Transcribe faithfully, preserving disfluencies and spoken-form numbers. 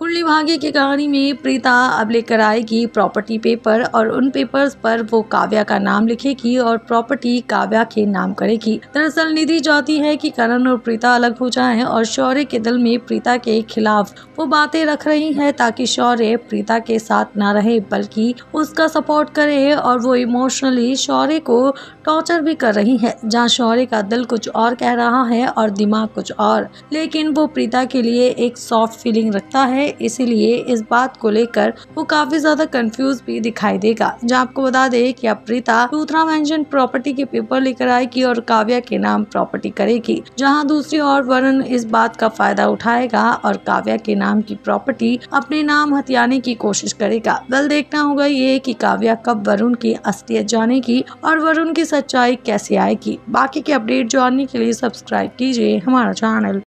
कुंडली भाग्य की कहानी में प्रीता अब लेकर आएगी प्रॉपर्टी पेपर और उन पेपर्स पर वो काव्या का नाम लिखेगी और प्रॉपर्टी काव्या के नाम करेगी। दरअसल निधि चाहती है कि करण और प्रीता अलग हो जाएं और शौर्य के दिल में प्रीता के खिलाफ वो बातें रख रही है ताकि शौर्य प्रीता के साथ ना रहे बल्कि उसका सपोर्ट करे और वो इमोशनली शौर्य को टॉर्चर भी कर रही है, जहाँ शौर्य का दिल कुछ और कह रहा है और दिमाग कुछ और। लेकिन वो प्रीता के लिए एक सॉफ्ट फीलिंग रखता है, इसीलिए इस बात को लेकर वो काफी ज्यादा कंफ्यूज भी दिखाई देगा। जहाँ आपको बता दें कि अब प्रीता लूथरा मेंशन प्रॉपर्टी के पेपर लेकर आएगी और काव्या के नाम प्रॉपर्टी करेगी, जहाँ दूसरी ओर वरुण इस बात का फायदा उठाएगा और काव्या के नाम की प्रॉपर्टी अपने नाम हथियाने की कोशिश करेगा। बल देखना होगा ये कि काव्या कब वरुण की असलियत जानेगी और वरुण की सच्चाई कैसे आएगी। बाकी के अपडेट जानने के लिए सब्सक्राइब कीजिए हमारा चैनल।